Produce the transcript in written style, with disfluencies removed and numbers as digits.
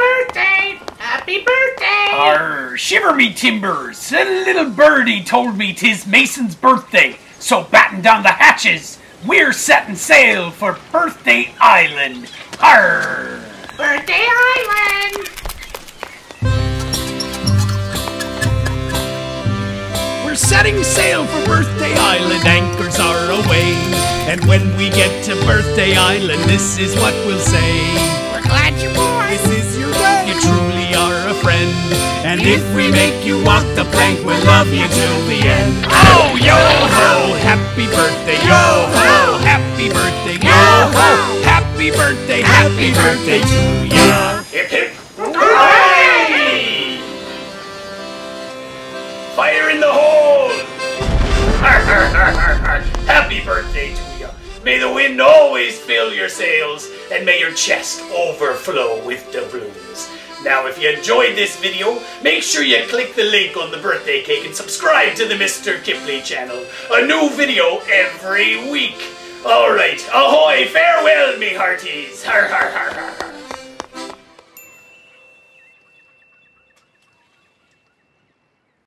birthday! Happy birthday! Arr, shiver me timbers! A little birdie told me 'tis Mason's birthday, so batten down the hatches! We're setting sail for Birthday Island! Arr! Birthday Island! We're setting sail for Birthday Island, anchors are away. And when we get to Birthday Island, this is what we'll say. Glad you're born. This is your day. You truly are a friend. And if we make you walk the plank, we'll love you till the end. Oh, yo ho, happy birthday, yo ho, happy birthday, yo ho, happy birthday to you. Hip hip hooray! Fire in the hole! Happy birthday to you. May the wind always fill your sails, and may your chest overflow with doubloons. Now, if you enjoyed this video, make sure you click the link on the birthday cake and subscribe to the Mr. Kipley channel. A new video every week. Alright, ahoy, farewell, me hearties. Har har har har.